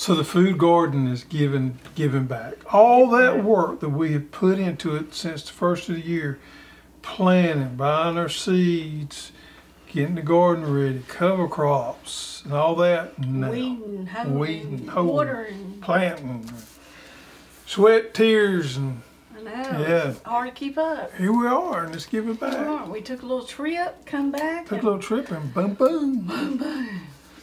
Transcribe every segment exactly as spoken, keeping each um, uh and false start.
So the food garden is giving, giving back. All that work that we have put into it since the first of the year, planting, buying our seeds, getting the garden ready, cover crops, and all that. Now, weeding, hoeing, weeding, hoeing, watering, planting, sweat, tears, and I know. Yeah, hard to keep up. Here we are, and let's give it back. Right. We took a little trip, come back. Took a little trip, and boom, boom, boom, boom.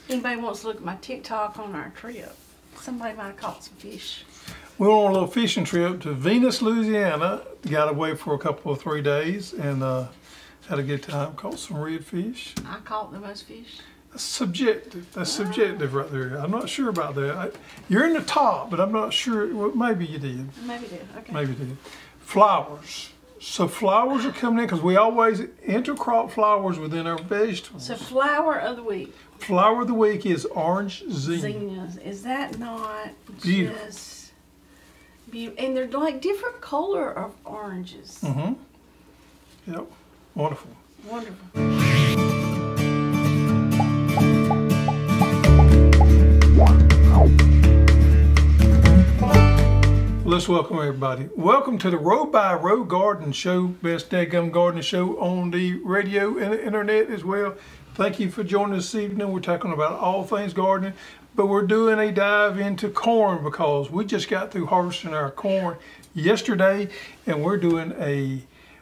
Anybody wants to look at my TikTok on our trip? Somebody might have caught some fish. We went on a little fishing trip to Venus, Louisiana. Got away for a couple of three days and uh, had a good time. Caught some redfish. I caught the most fish. That's subjective. That's wow. subjective right there. I'm not sure about that. I, you're in the top, but I'm not sure. Well, maybe you did. Maybe you did. Okay. Maybe you did. Flowers. So flowers are coming in because we always intercrop flowers within our vegetables. So flower of the week. Flower of the week is orange zinnias. Zinnias. Is that not beautiful? Just beautiful? And they're like different color of oranges. Mm-hmm. Yep. Wonderful. Wonderful. Let's welcome everybody. Welcome to the Row by Row Garden Show, best dadgum garden show on the radio and the internet as well. Thank you for joining us this evening. We're talking about all things gardening, but we're doing a dive into corn because we just got through harvesting our corn yesterday, and we're doing a,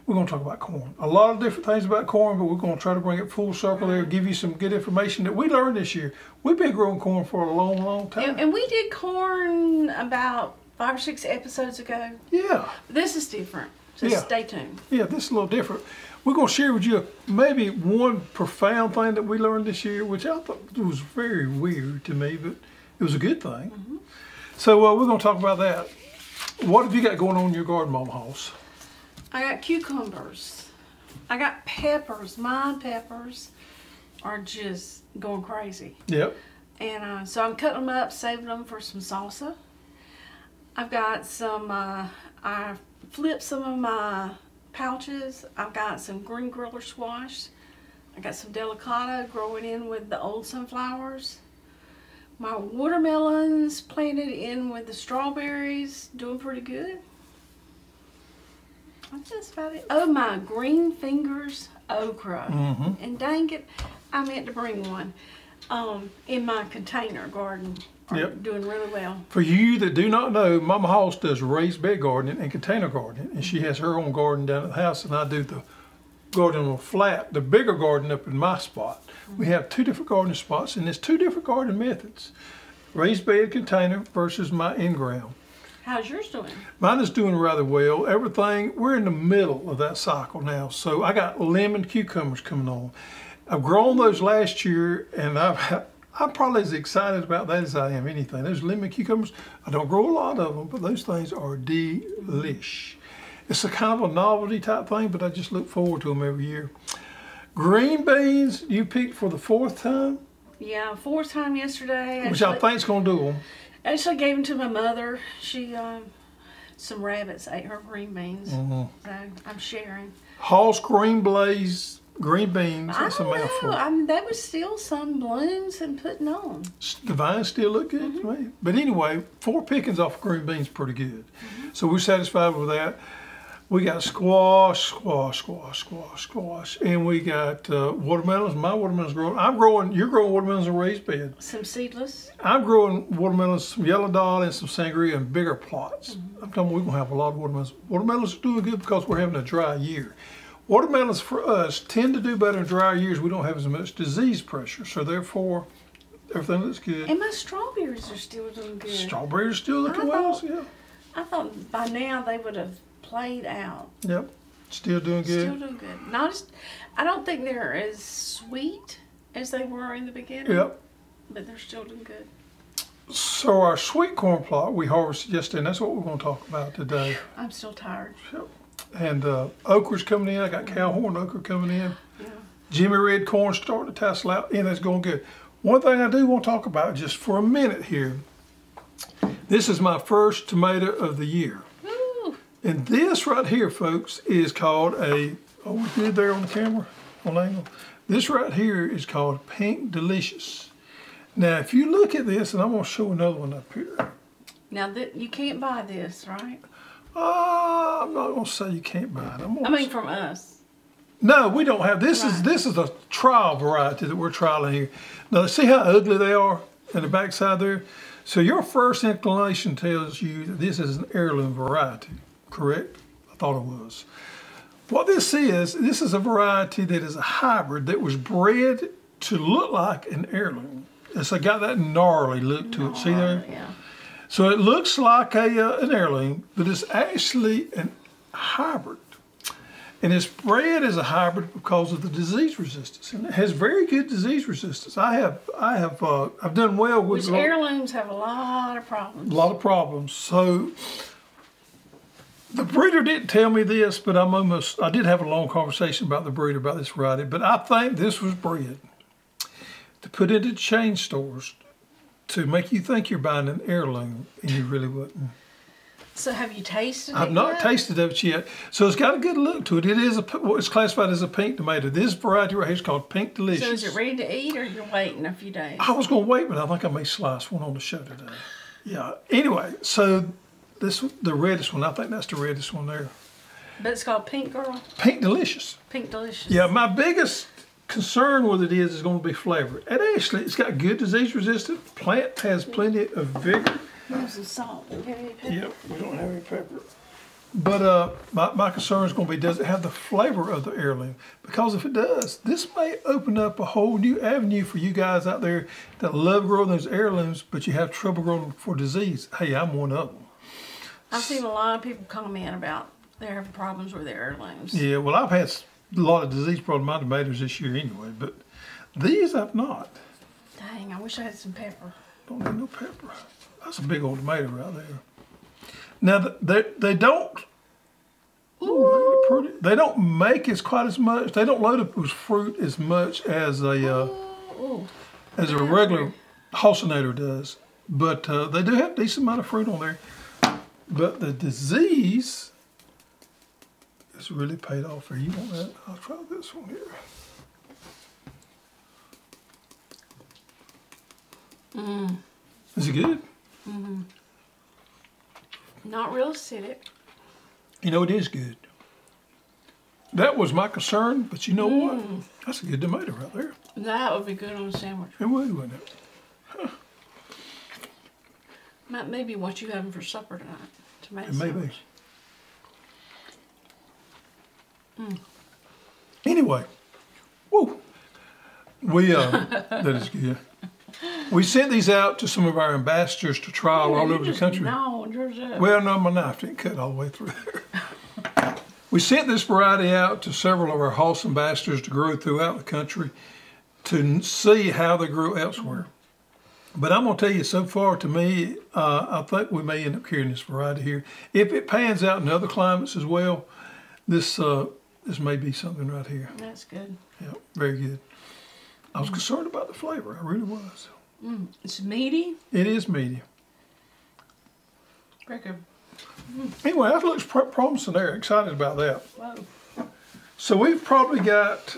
we're gonna talk about corn. A lot of different things about corn, but we're gonna try to bring it full circle there, give you some good information that we learned this year. We've been growing corn for a long, long time. And, and we did corn about Five or six episodes ago. Yeah. This is different, so yeah. Stay tuned. Yeah, this is a little different. We're going to share with you maybe one profound thing that we learned this year, which I thought was very weird to me, but it was a good thing. Mm-hmm. So uh, we're going to talk about that. What have you got going on in your garden, Mama Hoss? I got cucumbers. I got peppers. My peppers are just going crazy. Yep. And uh, so I'm cutting them up, saving them for some salsa. I've got some, uh, I flipped some of my pouches. I've got some green griller squash. I got some delicata growing in with the old sunflowers. My watermelons planted in with the strawberries, doing pretty good. That's just about it. Oh, my green fingers okra. Mm-hmm. And dang it, I meant to bring one um, in my container garden. Yep. Doing really well. For you that do not know, Mama Hoss does raised bed gardening and container gardening, and she has her own garden down at the house, and I do the garden on the flat, the bigger garden up in my spot. Mm-hmm. We have two different gardening spots, and there's two different gardening methods. Raised bed container versus my in-ground. How's yours doing? Mine is doing rather well. Everything, we're in the middle of that cycle now, so I got lemon cucumbers coming on. I've grown those last year, and I've had I'm probably as excited about that as I am anything. Those lemon cucumbers, I don't grow a lot of them, but those things are delish. It's a kind of a novelty type thing, but I just look forward to them every year. Green beans, you picked for the fourth time? Yeah, fourth time yesterday. Actually, which I think's gonna do them. I actually gave them to my mother. She, um, some rabbits ate her green beans, mm-hmm. So I'm sharing. Hoss green blaze. Green beans, that's a mouthful. I mean, there was still some blooms and putting on. The vines still look good mm-hmm. to me. But anyway, four pickings off of green beans pretty good. Mm-hmm. So we're satisfied with that. We got squash, squash, squash, squash, squash. And we got uh, watermelons. My watermelon's growing. I'm growing, you're growing watermelons in raised bed. Some seedless. I'm growing watermelons, some yellow doll and some sangria and bigger plots. Mm-hmm. I'm telling you, we're going to have a lot of watermelons. Watermelons are doing good because we're having a dry year. Watermelons for us tend to do better in drier years. We don't have as much disease pressure, so therefore everything looks good. And my strawberries are still doing good. Strawberries are still looking well, yeah. I thought by now they would have played out. Yep, still doing good. Still doing good. Not as, I don't think they're as sweet as they were in the beginning. Yep. But they're still doing good. So our sweet corn plot we harvested yesterday, and that's what we're going to talk about today. I'm still tired. Yep. And uh, okra's coming in. I got cowhorn okra coming in. Yeah. Jimmy Red corn starting to tassel out, and it's going good. One thing I do want to talk about just for a minute here. This is my first tomato of the year. Ooh. And this right here, folks, is called a, oh, we did there on the camera, on angle. This right here is called Pink Delicious. Now, if you look at this, and I'm going to show another one up here. Now, that you can't buy this, right? Uh, I'm not going to say you can't buy it. I'm gonna I mean, from us. No, we don't have. This right. is this is a trial variety that we're trialing here. Now, see how ugly they are in the backside there? So your first inclination tells you that this is an heirloom variety, correct? I thought it was. What this is, this is a variety that is a hybrid that was bred to look like an heirloom. It's got that gnarly look to it. See there? Yeah. So it looks like a, uh, an heirloom, but it's actually a hybrid. And it's bred as a hybrid because of the disease resistance. And it has very good disease resistance. I have, I have, uh, I've done well with... Which heirlooms have a lot of problems. A lot of problems. So... The breeder didn't tell me this, but I'm almost, I did have a long conversation about the breeder, about this variety, but I think this was bred to put into chain stores to make you think you're buying an heirloom, and you really wouldn't. So have you tasted it yet? I've not tasted it yet. So it's got a good look to it. It is a, it's classified as a pink tomato. This variety right here is called Pink Delicious. So is it ready to eat, or you're waiting a few days? I was going to wait, but I think I may slice one on the show today. Yeah. Anyway, so... This the reddest one. I think that's the reddest one there. But it's called Pink Girl? Pink Delicious. Pink Delicious. Yeah, my biggest concern with it is it's going to be flavored. And actually, it's got good disease resistance. Plant has plenty of vigor. There's some salt. Do you have any pepper? Yep, we don't have any pepper. But uh, my, my concern is going to be, does it have the flavor of the heirloom? Because if it does, this may open up a whole new avenue for you guys out there that love growing those heirlooms, but you have trouble growing for disease. Hey, I'm one of them. I've seen a lot of people comment about they're having problems with their heirlooms. Yeah, well, I've had a lot of disease problems with my tomatoes this year anyway, but these I've not. Dang, I wish I had some pepper. Don't need no pepper. That's a big old tomato right there. Now, they, they don't... Ooh, they're pretty. They don't make as quite as much. They don't load up with fruit as much as a, uh, ooh, as a regular hostinator does, but uh, they do have a decent amount of fruit on there. But the disease is really paid off here. You want that? I'll try this one here. Mm. Is it good? Mm-hmm. Not real acidic. You know, it is good. That was my concern, but you know mm. what? That's a good tomato right there. That would be good on a sandwich. It would, wouldn't it? Huh. Might maybe what you having for supper tonight. Tomato it may be. Mm. Anyway, woo. We um, that is good. We sent these out to some of our ambassadors to trial yeah, all over the country. No, yours up. Well, no, my knife didn't cut all the way through there. We sent this variety out to several of our HOSS ambassadors to grow throughout the country to see how they grew elsewhere. But I'm going to tell you, so far to me, uh, I think we may end up carrying this variety here. If it pans out in other climates as well, this uh, this may be something right here. That's good. Yeah, very good. I was mm. concerned about the flavor. I really was. Mm. It's meaty. It is meaty. Very good. Mm. Anyway, that looks promising there. Excited about that. Whoa. So we've probably got...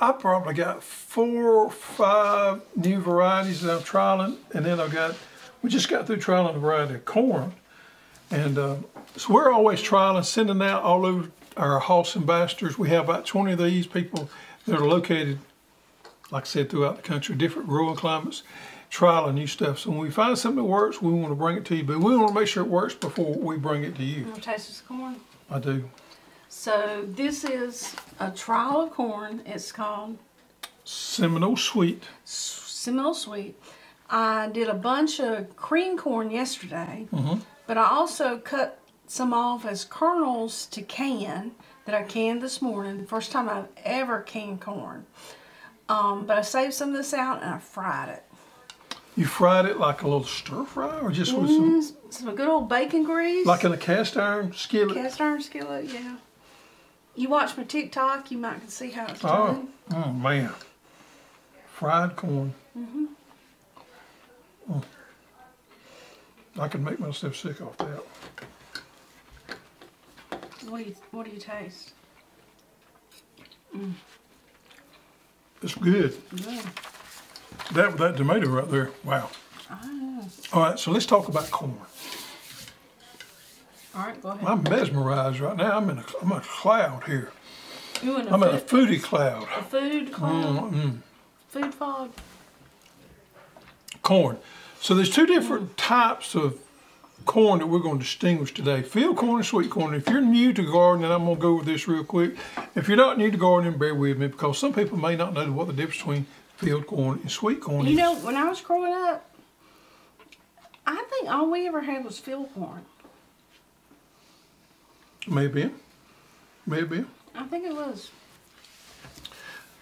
I probably got four or five new varieties that I'm trialing, and then I've got, we just got through trialing a variety of corn. And uh, so we're always trialing, sending out all over our HOSS ambassadors. We have about twenty of these people that are located, like I said, throughout the country, different growing climates, trialing new stuff. So when we find something that works, we want to bring it to you, but we want to make sure it works before we bring it to you. You want to taste this corn? I do. So this is a trial of corn. It's called Seminole Sweet. Seminole Sweet. I did a bunch of cream corn yesterday, mm-hmm. but I also cut some off as kernels to can that I canned this morning. The first time I've ever canned corn. Um, but I saved some of this out and I fried it. You fried it like a little stir fry, or just mm, with some some good old bacon grease, like in a cast iron skillet. Cast iron skillet, yeah. You watch my TikTok, you might can see how it's done. Oh, oh man, fried corn. Mm-hmm. Mm. I could make myself sick off that. What do you What do you taste? Mm. It's good. Good. that that tomato right there, wow. I know. All right, so let's talk about corn. All right, go ahead. I'm mesmerized right now. I'm in a, I'm in a cloud here. You're in a I'm food, in a foodie cloud. A food cloud. Mm-hmm. Food fog. Corn. So there's two different mm. types of corn that we're going to distinguish today. Field corn and sweet corn. If you're new to gardening, I'm going to go over this real quick. If you're not new to gardening, bear with me, because some people may not know what the difference between field corn and sweet corn is. You know, when I was growing up, I think all we ever had was field corn. Maybe. Maybe. I think it was.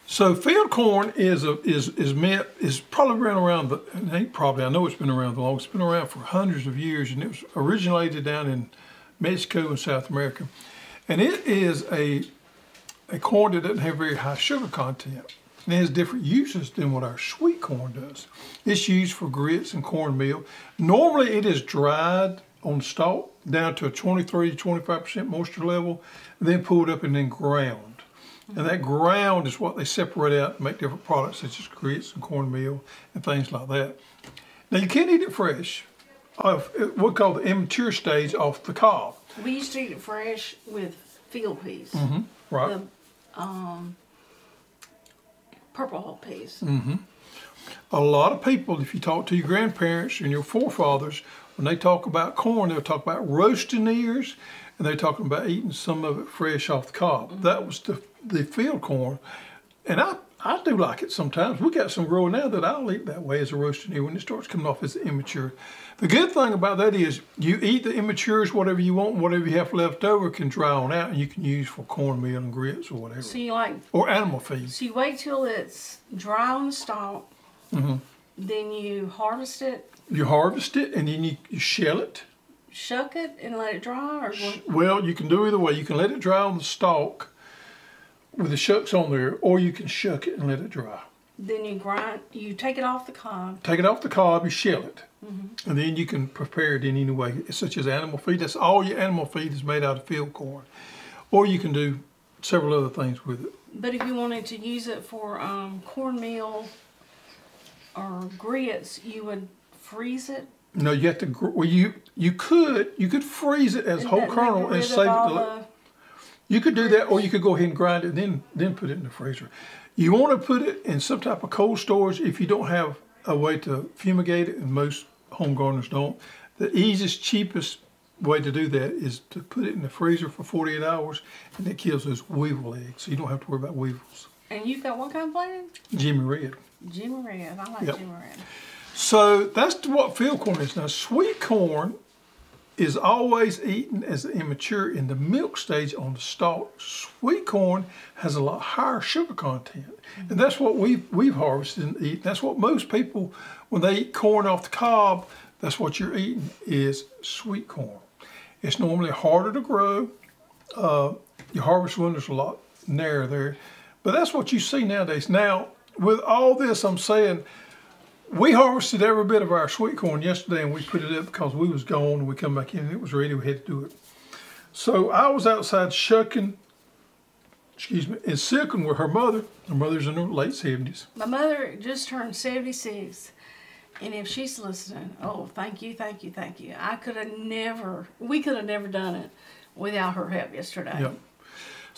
So field corn is a, is is meant is probably been around the it ain't probably I know it's been around the long it's been around for hundreds of years, and it was originated down in Mexico and South America, and it is a a corn that doesn't have very high sugar content, and it has different uses than what our sweet corn does. It's used for grits and cornmeal. Normally it is dried on stalk down to a twenty-three to twenty-five percent moisture level, and then pulled up and then ground. And that ground is what they separate out and make different products such as grits and cornmeal and things like that. Now you can't eat it fresh. Off, we'll call the immature stage off the cob. We used to eat it fresh with field peas. Mm-hmm. Right. The, um, purple hull peas. Mm-hmm. A lot of people, if you talk to your grandparents and your forefathers, when they talk about corn, they'll talk about roasting ears, and they're talking about eating some of it fresh off the cob. Mm-hmm. That was the the field corn, and I I do like it sometimes. We got some growing now that I'll eat that way as a roasted ear when it starts coming off as immature. The good thing about that is you eat the immatures, whatever you want, whatever you have left over can dry on out, and you can use for cornmeal and grits or whatever. So you like or animal feed. So you wait till it's dry on the stalk, mm-hmm. then you harvest it. You harvest it and then you, you shell it. Shuck it and let it dry, or what? Well, you can do either way. You can let it dry on the stalk with the shucks on there, or you can shuck it and let it dry. Then you grind, you take it off the cob. Take it off the cob, you shell it. Mm-hmm. And then you can prepare it in any way, such as animal feed. That's all your animal feed is made out of field corn. Or you can do several other things with it. But if you wanted to use it for um, cornmeal or grits, you would freeze it? No, you have to, well, you, you could, you could freeze it as and whole kernel and save it to the, you could do that, or you could go ahead and grind it and then, then put it in the freezer. You want to put it in some type of cold storage if you don't have a way to fumigate it, and most home gardeners don't. The easiest, cheapest way to do that is to put it in the freezer for forty-eight hours, and it kills those weevil eggs, so you don't have to worry about weevils. And you've got what kind of plant? Jimmy Red. Jimmy Red, I like yep. Jimmy Red. So that's what field corn is. Now sweet corn is always eaten as immature in the milk stage on the stalk. Sweet corn has a lot higher sugar content. And that's what we've, we've harvested and eaten. That's what most people, when they eat corn off the cob, that's what you're eating is sweet corn. It's normally harder to grow. Uh, your harvest window's a lot narrower there. But that's what you see nowadays. Now with all this I'm saying, we harvested every bit of our sweet corn yesterday, and we put it up because we was gone, and we come back in and it was ready. We had to do it. So I was outside shucking, excuse me, and silking with her mother. Her mother's in her late seventies. My mother just turned seventy-six, and if she's listening, oh, thank you, thank you, thank you. I could have never, we could have never done it without her help yesterday. Yep.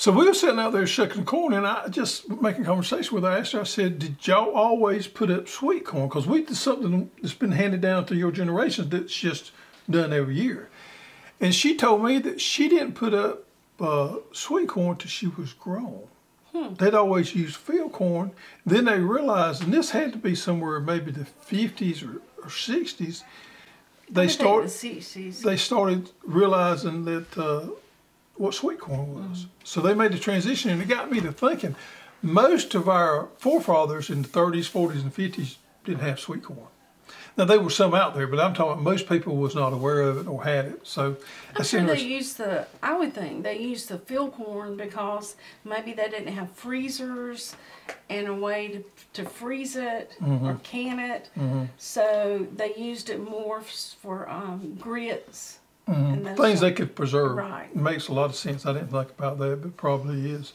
So we were sitting out there shucking corn, and I just making conversation with her. I asked her, I said, did y'all always put up sweet corn? Because we did something that's been handed down through your generations that's just done every year. And she told me that she didn't put up uh, sweet corn till she was grown. Hmm. They'd always used field corn. Then they realized, and this had to be somewhere maybe the fifties or, or sixties, they, start, the sixties. They started realizing that... Uh, what sweet corn was. Mm-hmm. So they made the transition, and it got me to thinking, most of our forefathers in the thirties, forties, and fifties didn't have sweet corn. Now there were some out there, but I'm talking most people was not aware of it or had it. So I'm sure they used the, I would think they used the field corn because maybe they didn't have freezers and a way to, to freeze it mm-hmm. or can it. Mm-hmm. So they used it more for um, grits. Mm-hmm. Things they could preserve. Right. Makes a lot of sense. I didn't think about that, but probably is.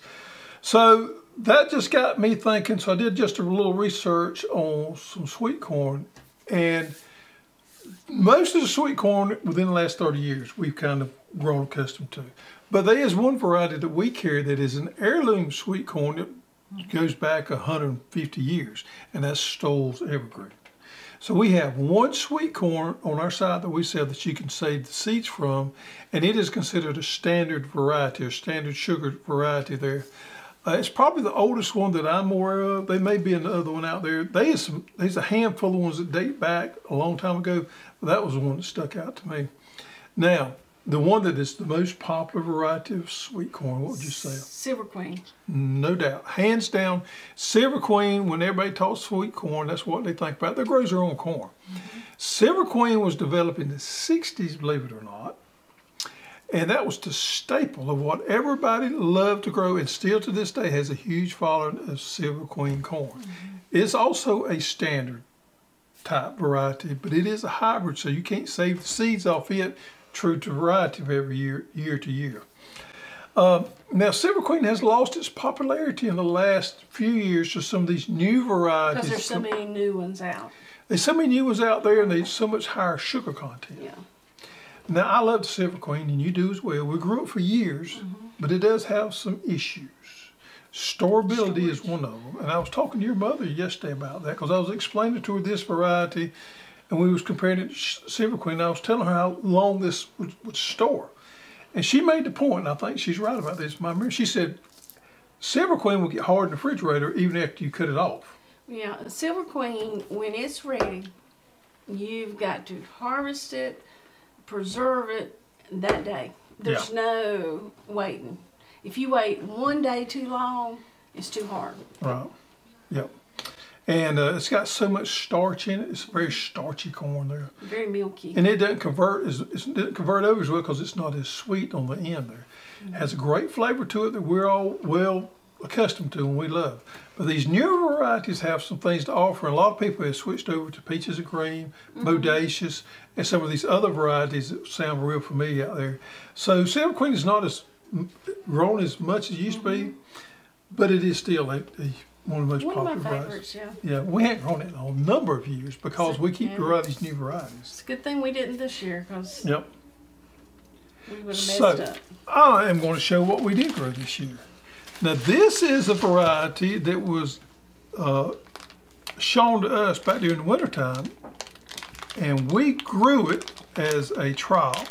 So that just got me thinking, so I did just a little research on some sweet corn, and most of the sweet corn within the last thirty years we've kind of grown accustomed to. But there is one variety that we carry that is an heirloom sweet corn that goes back one hundred fifty years, and that's Stoll's Evergreen. So we have one sweet corn on our side that we sell that you can save the seeds from, and it is considered a standard variety, a standard sugar variety there. Uh, it's probably the oldest one that I'm aware of. There may be another one out there. There's, some, there's a handful of ones that date back a long time ago, but that was the one that stuck out to me. Now, the one that is the most popular variety of sweet corn, what would you say? Silver Queen. No doubt. Hands down, Silver Queen, when everybody talks sweet corn, that's what they think about. They grow their own corn. Mm-hmm. Silver Queen was developed in the sixties, believe it or not. And that was the staple of what everybody loved to grow, and still to this day has a huge following of Silver Queen corn. Mm-hmm. It's also a standard type variety, but it is a hybrid, so you can't save the seeds off it, true to variety of every year, year to year. Um, now, Silver Queen has lost its popularity in the last few years to some of these new varieties. Because there's so many new ones out. There's so many new ones out there, and there's so much higher sugar content. Yeah. Now, I love the Silver Queen, and you do as well. We grew it for years, mm-hmm. but it does have some issues. Storability Storage. is one of them. And I was talking to your mother yesterday about that, because I was explaining to her this variety, and we was comparing it to Silver Queen. And I was telling her how long this would, would store. And she made the point, and I think she's right about this, my memory. She said, Silver Queen will get hard in the refrigerator even after you cut it off. Yeah, Silver Queen, when it's ready, you've got to harvest it, preserve it that day. There's yeah. no waiting. If you wait one day too long, it's too hard. Right. Yep. And uh, it's got so much starch in it. It's very starchy corn there. Very milky. And it doesn't convert as it doesn't convert over as well because it's not as sweet on the end there. Mm-hmm. It has a great flavor to it that we're all well accustomed to and we love. But these newer varieties have some things to offer. And a lot of people have switched over to Peaches and Cream, mm-hmm. Modacious, and some of these other varieties that sound real familiar out there. So Silver Queen is not as grown as much as it used mm-hmm. to be, but it is still a, a one of the most one popular varieties. Yeah. yeah, we haven't grown it in a number of years because so, we keep yeah. growing these new varieties. It's a good thing we didn't this year because yep. we would have messed so, up. I am going to show what we did grow this year. Now, this is a variety that was uh, shown to us back during the wintertime, and we grew it as a trial.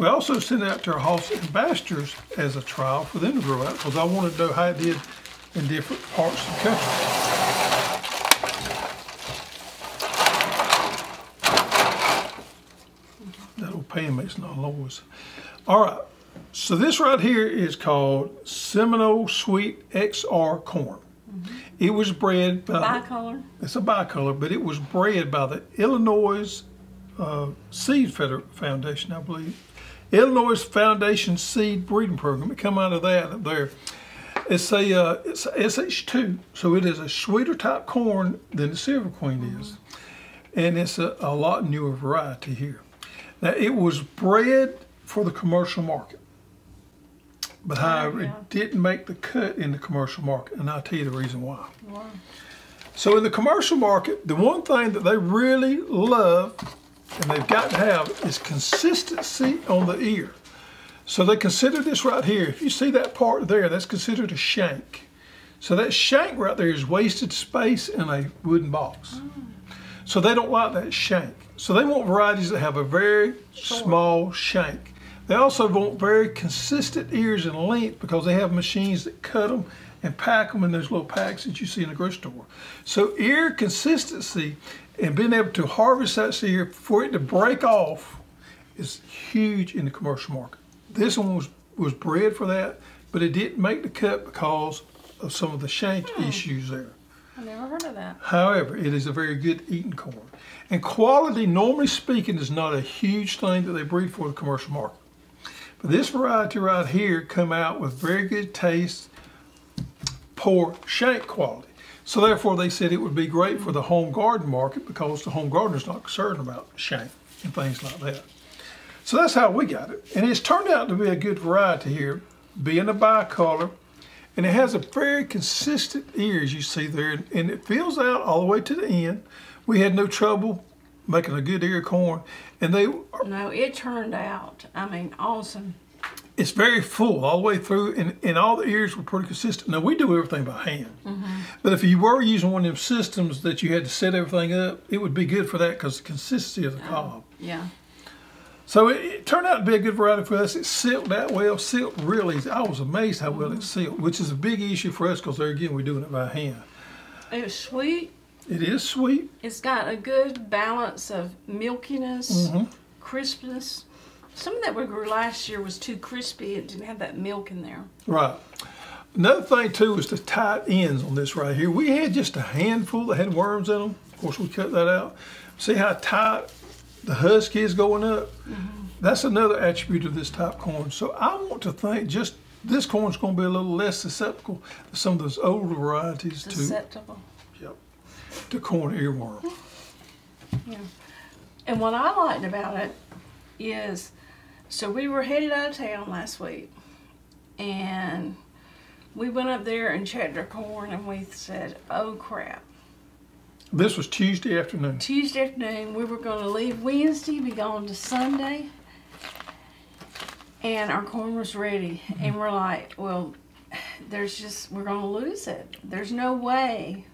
We also sent it out to our HOSS ambassadors as a trial for them to grow out because I wanted to know how it did in different parts of the country. That old pan makes no noise. All right, so this right here is called Seminole Sweet X R corn. Mm-hmm. It was bred by bicolor. It's a bicolor, but it was bred by the Illinois uh, Seed Foundation, I believe. Illinois Foundation Seed breeding program. It come out of that up there. It's a uh, it's a S H two, so it is a sweeter type corn than the Silver Queen mm-hmm. is, and it's a, a lot newer variety here. Now it was bred for the commercial market, but however, yeah. it didn't make the cut in the commercial market, and I'll tell you the reason why. Wow. So in the commercial market, the one thing that they really love and they've got to have is consistency on the ear. So they consider this right here. If you see that part there, that's considered a shank. So that shank right there is wasted space in a wooden box. Mm. So they don't like that shank. So they want varieties that have a very sure. small shank. They also want very consistent ears in length because they have machines that cut them and pack them in those little packs that you see in the grocery store. So ear consistency and being able to harvest that ear for it to break off is huge in the commercial market. This one was, was bred for that, but it didn't make the cut because of some of the shank hmm. issues there. I never heard of that. However, it is a very good eating corn. And quality, normally speaking, is not a huge thing that they breed for the commercial market. But this variety right here come out with very good taste, poor shank quality. So therefore, they said it would be great for the home garden market because the home gardener's not concerned about shank and things like that. So that's how we got it. And it's turned out to be a good variety here, being a bicolor And it has a very consistent ear, as you see there, and it fills out all the way to the end. We had no trouble making a good ear of corn. And they are, no, it turned out, I mean, awesome. It's very full all the way through, and, and all the ears were pretty consistent. Now, we do everything by hand. Mm-hmm. But if you were using one of them systems that you had to set everything up, it would be good for that because the consistency of the cob. Oh, yeah. So it, it turned out to be a good variety for us. It sealed that well. Sealed really, I was amazed how well it sealed, which is a big issue for us because there again, we're doing it by hand. It's sweet. It is sweet. It's got a good balance of milkiness, mm-hmm. crispness. Some of that we grew last year was too crispy. It didn't have that milk in there. Right. Another thing too is the tight ends on this right here. We had just a handful that had worms in them. Of course, we cut that out. See how tight the husk is going up? Mm-hmm. That's another attribute of this type corn. So I want to think just this corn's going to be a little less susceptible to some of those older varieties. Susceptible. To, yep. To corn earworm. Yeah. And what I liked about it is, so we were headed out of town last week, and we went up there and checked our corn, and we said, oh crap. This was Tuesday afternoon. Tuesday afternoon. We were going to leave Wednesday, be gone to Sunday, and our corn was ready. Mm-hmm. And we're like, well, there's just, we're going to lose it. There's no way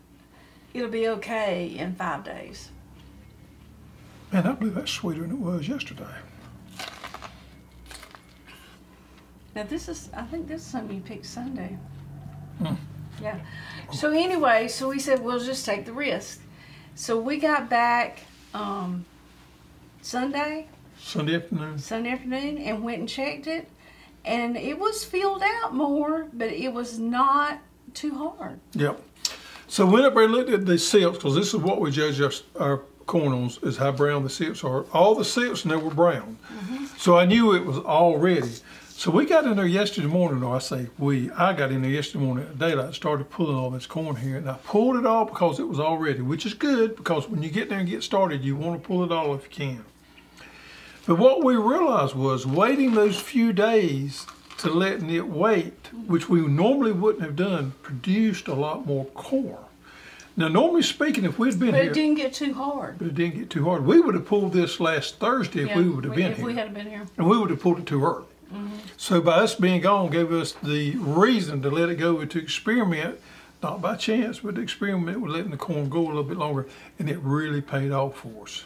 it'll be okay in five days. Man, I believe that's sweeter than it was yesterday. Now this is, I think this is something you picked Sunday. Mm. Yeah. So anyway, so we said, we'll just take the risk. So we got back um, Sunday. Sunday afternoon. Sunday afternoon, and went and checked it. And it was filled out more, but it was not too hard. Yep. So we went up there and looked at the silks, because this is what we judge our, our corn on, is how brown the silks are. All the silks in there were brown. Mm-hmm. So I knew it was all ready. So we got in there yesterday morning, or I say we, I got in there yesterday morning at daylight, started pulling all this corn here, and I pulled it all because it was all ready, which is good, because when you get there and get started, you want to pull it all if you can. But what we realized was waiting those few days to letting it wait, which we normally wouldn't have done, produced a lot more corn. Now, normally speaking, if we'd been but it here, didn't get too hard. But it didn't get too hard. We would have pulled this last Thursday yeah, if we would have we, been if here. If we had been here. And we would have pulled it too early. Mm-hmm. So by us being gone gave us the reason to let it go, to experiment, not by chance, but to experiment with letting the corn go a little bit longer, and it really paid off for us.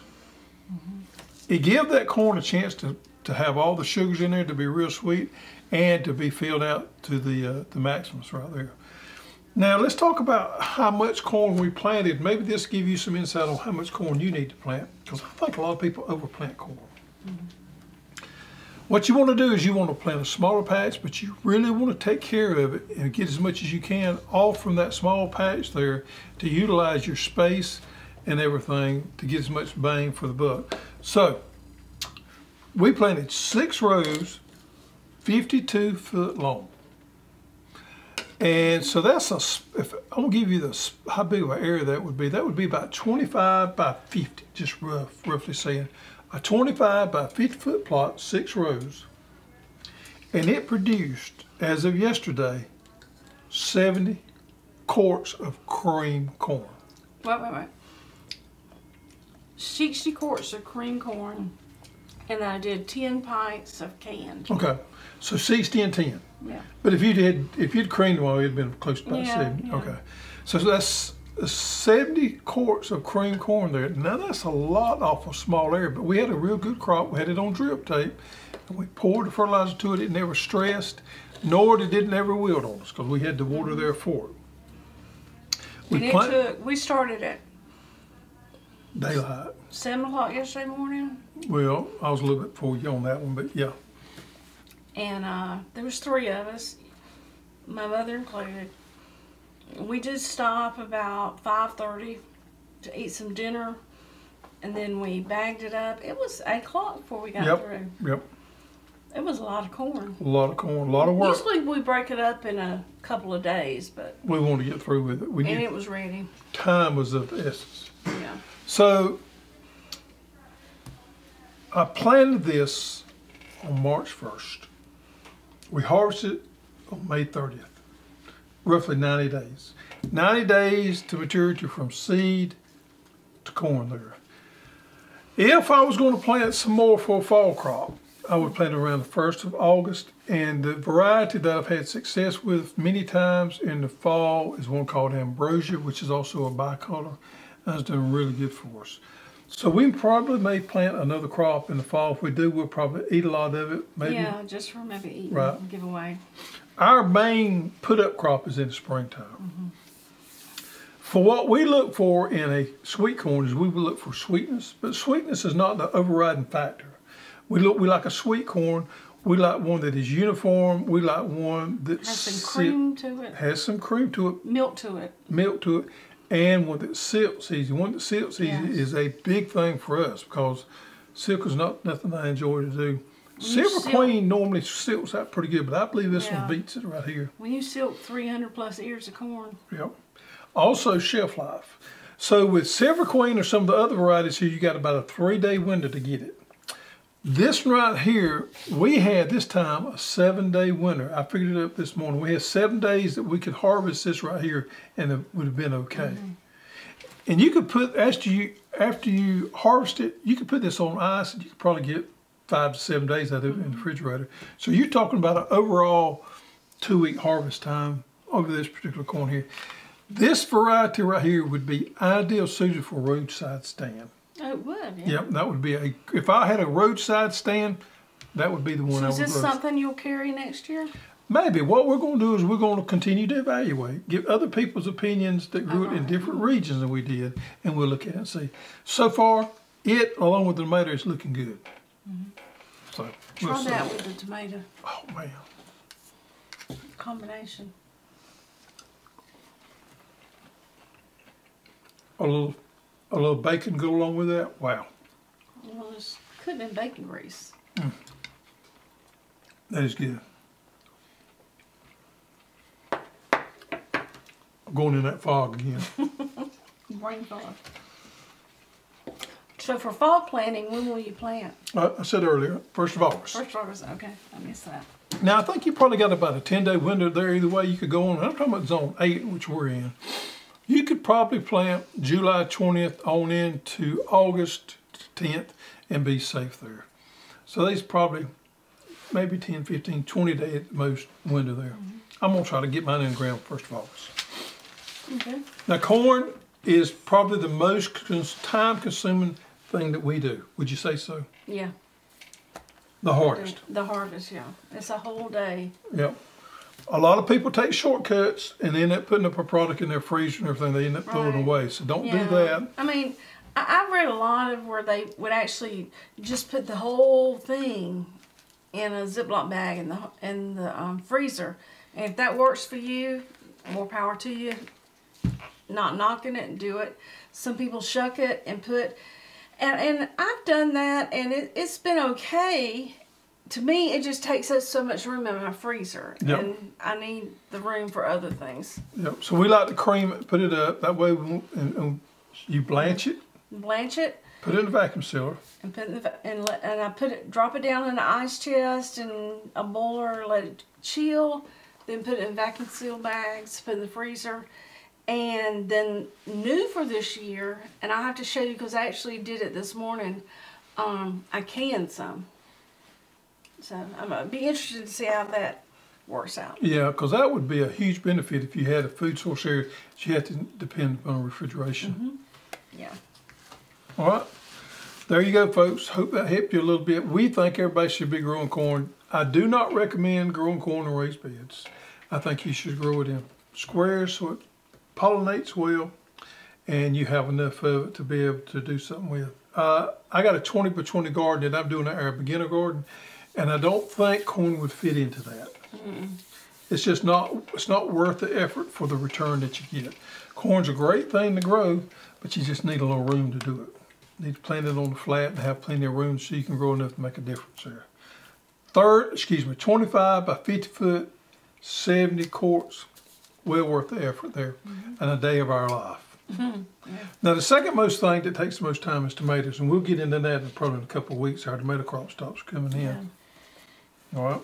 Mm-hmm. It gave that corn a chance to, to have all the sugars in there, to be real sweet, and to be filled out to the, uh, the maximums right there. Now let's talk about how much corn we planted. Maybe this will give you some insight on how much corn you need to plant, because I think a lot of people overplant corn. Mm-hmm. What you want to do is you want to plant a smaller patch, but you really want to take care of it and get as much as you can off from that small patch there to utilize your space and everything to get as much bang for the buck. So we planted six rows, fifty-two foot long. And so that's a, if I'll give you the, how big of an area that would be, that would be about twenty-five by fifty, just rough, roughly saying. A twenty-five by fifty foot plot, six rows, and it produced, as of yesterday, seventy quarts of cream corn. Wait, wait, wait. sixty quarts of cream corn, and I did ten pints of canned. Okay, so sixty and ten. Yeah. But if you did, if you'd creamed one, it'd been close to about yeah, seventy. Yeah. Okay, so that's seventy quarts of cream corn there. Now that's a lot off a small area, but we had a real good crop. We had it on drip tape, and we poured the fertilizer to it. It never stressed, nor did it never wilt on us, because we had the water there for it. We, and it took, we started at daylight. Seven o'clock yesterday morning. Well, I was a little bit before you on that one, but yeah. And uh, there was three of us, my mother included. We did stop about five thirty to eat some dinner, and then we bagged it up. It was eight o'clock before we got yep, through. Yep. It was a lot of corn. A lot of corn, a lot of work. Usually we break it up in a couple of days, but we wanted to get through with it. We and it was ready. Time was of the essence. Yeah. So I planted this on March first. We harvested on May thirtieth. roughly ninety days. ninety days to maturity from seed to corn there. If I was going to plant some more for a fall crop, I would plant around the first of August, and the variety that I've had success with many times in the fall is one called Ambrosia, which is also a bicolor. That's doing really good for us. So we probably may plant another crop in the fall. If we do, we'll probably eat a lot of it. Maybe. Yeah, just remember eating right. and give away. Our main put-up crop is in the springtime. Mm-hmm. For what we look for in a sweet corn is we will look for sweetness, but sweetness is not the overriding factor. We look, we like a sweet corn. We like one that is uniform. We like one that has some cream to it. Has some cream to it. Milk to it. Milk to it. And one that silks easy. One that silks easy yes. is a big thing for us because silk is not nothing I enjoy to do. When Silver silk, Queen normally silks out pretty good, but I believe this yeah. one beats it right here. When you silk three hundred plus ears of corn. Yep. Also shelf life. So with Silver Queen or some of the other varieties here, you got about a three-day window to get it. This one right here, we had this time a seven-day winter. I figured it up this morning. We had seven days that we could harvest this right here, and it would have been okay. Mm-hmm. And you could put, after you, after you harvest it, you could put this on ice, and you could probably get five to seven days out of it mm-hmm. in the refrigerator. So you're talking about an overall two-week harvest time over this particular corn here. This variety right here would be ideal suited for roadside stand. Oh, it would, yeah. Yep, that would be a, if I had a roadside stand, that would be the one so I would roast. So is this something you'll carry next year? Maybe. What we're going to do is we're going to continue to evaluate, give other people's opinions that grew uh-huh. it in different regions than we did, and we'll look at it and see. So far, it, along with the tomato, is looking good. Mm-hmm. So we'll Try see. that with the tomato. Oh, man. Combination. A little... A little bacon go along with that? Wow. Well, this could have been bacon grease. Mm. That is good. I'm going in that fog again. Brain fog. So for fall planting, when will you plant? Uh, I said earlier, first of August. first of August, okay. I missed that. Now, I think you probably got about a ten-day window there. Either way, you could go on. I'm talking about zone eight, which we're in. You could probably plant July twentieth on into August tenth and be safe there. So there's probably maybe ten, fifteen, twenty day at the most window there. Mm-hmm. I'm going to try to get mine in the ground first of August. Okay. Now corn is probably the most time consuming thing that we do. Would you say so? Yeah. The harvest. The, the harvest, yeah. It's a whole day. Yep. A lot of people take shortcuts and end up putting up a product in their freezer and everything. They end up right. throwing it away. So don't yeah. do that. I mean, I've read a lot of where they would actually just put the whole thing in a Ziploc bag in the in the um, freezer. And if that works for you, more power to you. Not knocking it, do it. Some people shuck it and put, and and I've done that, and it, it's been okay. To me, it just takes up so much room in my freezer, yep. and I need the room for other things. Yep. So we like to cream it, put it up. That way, we won't, and, and you blanch it. Blanch it. Put it in the vacuum sealer. And put it in the, and let, and I put it, drop it down in an ice chest and a boiler, let it chill. Then put it in vacuum seal bags, put it in the freezer, and then new for this year. And I have to show you because I actually did it this morning. Um, I canned some. So I'm gonna be interested to see how that works out. Yeah, because that would be a huge benefit if you had a food source area that you had to depend upon refrigeration. Mm-hmm. Yeah. All right. There you go, folks. Hope that helped you a little bit. We think everybody should be growing corn. I do not recommend growing corn in raised beds. I think you should grow it in squares so it pollinates well and you have enough of it to be able to do something with. Uh, I got a twenty by twenty garden that I'm doing at our beginner garden. And I don't think corn would fit into that. Mm-mm. It's just not, it's not worth the effort for the return that you get. Corn's a great thing to grow, but you just need a little room to do it. You need to plant it on the flat and have plenty of room so you can grow enough to make a difference there. Third, excuse me, twenty-five by fifty foot, seventy quarts, well worth the effort there mm-hmm. and a day of our life. Mm-hmm. yeah. Now the second most thing that takes the most time is tomatoes, and we'll get into that in probably in a couple of weeks. Our tomato crop stops coming in. Yeah. All right.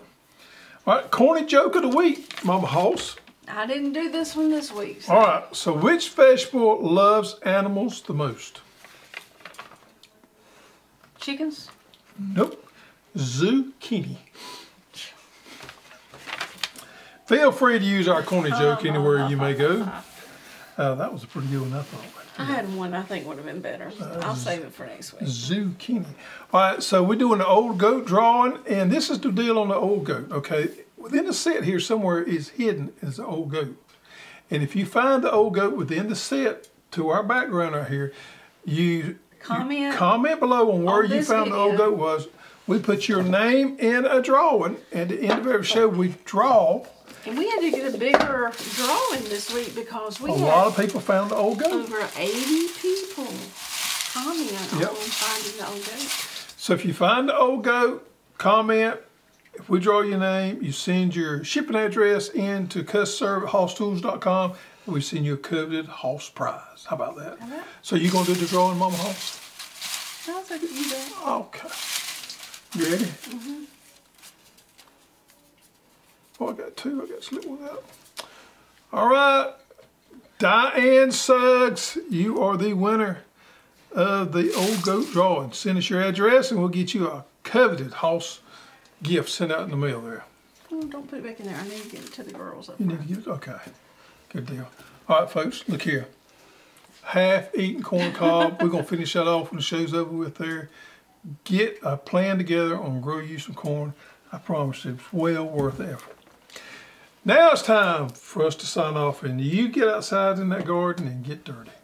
All right, corny joke of the week, Mama Hoss. I didn't do this one this week. So. All right, so which vegetable loves animals the most? Chickens? Nope. Zucchini. Feel free to use our corny joke anywhere you may go. Uh, that was a pretty good one, I thought. I had one I think would have been better. Uh, I'll save it for next week. Zucchini. All right, so we're doing an old goat drawing, and this is the deal on the old goat, okay? Within the set here somewhere is hidden is the old goat. And if you find the old goat within the set to our background right here, you comment, you comment below on where on you found video. the old goat was. We put your name in a drawing, and at the end of every show we draw. And we had to get a bigger drawing this week because we a had lot of people found the old goat. Over eighty people comment yep. on finding the old goat. So if you find the old goat, comment. If we draw your name, you send your shipping address in to customer service at hoss tools dot com, and we send you a coveted Hoss prize. How about that? Right. So you gonna do the drawing, Mama Hoss? I'll take you back. Okay. You ready? Mm-hmm. Oh, I got two. I got to slip one out. All right. Diane Suggs, you are the winner of the old goat drawing. Send us your address, and we'll get you a coveted Hoss gift sent out in the mail there. Oh, don't put it back in there. I need to get it to the girls up You front. need to get it? Okay. Good deal. All right, folks. Look here. Half-eaten corn cob. We're going to finish that off when the show's over with there. Get a plan together on grow you some corn. I promise you, it's well worth the effort. Now it's time for us to sign off, and you get outside in that garden and get dirty.